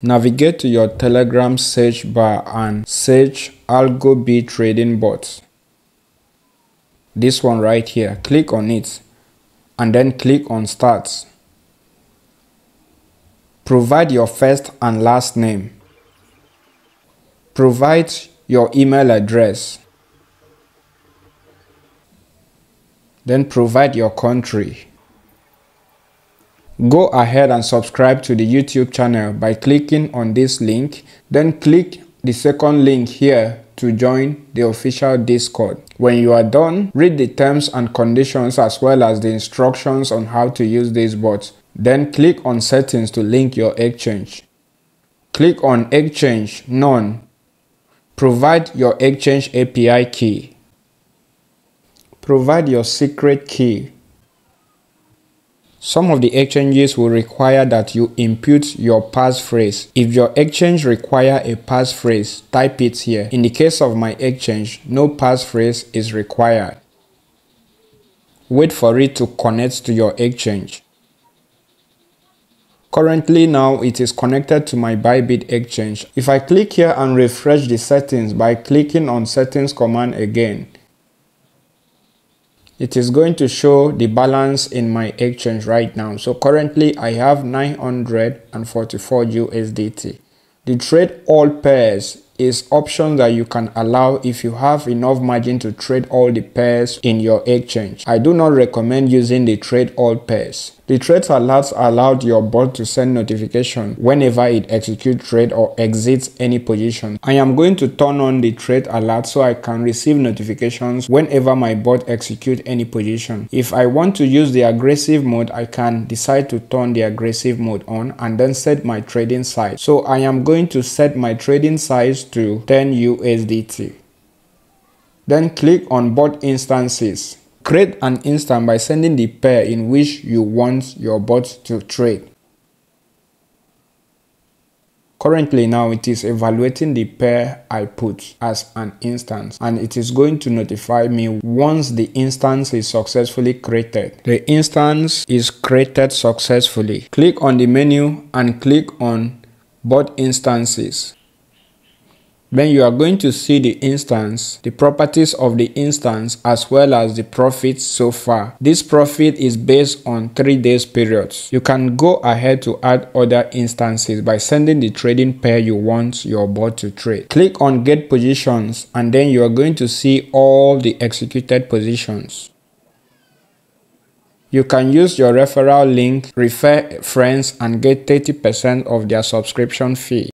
Navigate to your Telegram search bar and search AlgoBee Trading Bot. This one right here. Click on it and then click on Start. Provide your first and last name. Provide your email address. Then provide your country. Go ahead and subscribe to the YouTube channel by clicking on this link. Then click the second link here to join the official Discord. When you are done, read the terms and conditions as well as the instructions on how to use this bot. Then click on Settings to link your exchange. Click on Exchange None. Provide your exchange API key. Provide your secret key. Some of the exchanges will require that you input your passphrase. If your exchange requires a passphrase, type it here. In the case of my exchange, no passphrase is required. Wait for it to connect to your exchange. Currently now it is connected to my Bybit exchange. If I click here and refresh the settings by clicking on Settings command again, it is going to show the balance in my exchange right now. So currently I have 944 USDT. The trade all pairs is option that you can allow if you have enough margin to trade all the pairs in your exchange. I do not recommend using the trade all pairs. The trade alerts allowed your bot to send notification whenever it executes trade or exits any position. I am going to turn on the trade alert so I can receive notifications whenever my bot executes any position. If I want to use the aggressive mode, I can decide to turn the aggressive mode on and then set my trading size. So I am going to set my trading size to 10 USDT. Then click on Bot Instances. Create an instance by sending the pair in which you want your bot to trade. Currently now it is evaluating the pair I put as an instance and it is going to notify me once the instance is successfully created. The instance is created successfully. Click on the menu and click on Bot Instances. Then you are going to see the instance, the properties of the instance as well as the profits so far. This profit is based on 3 days periods. You can go ahead to add other instances by sending the trading pair you want your bot to trade. Click on Get Positions and then you are going to see all the executed positions. You can use your referral link, refer friends and get 30% of their subscription fee.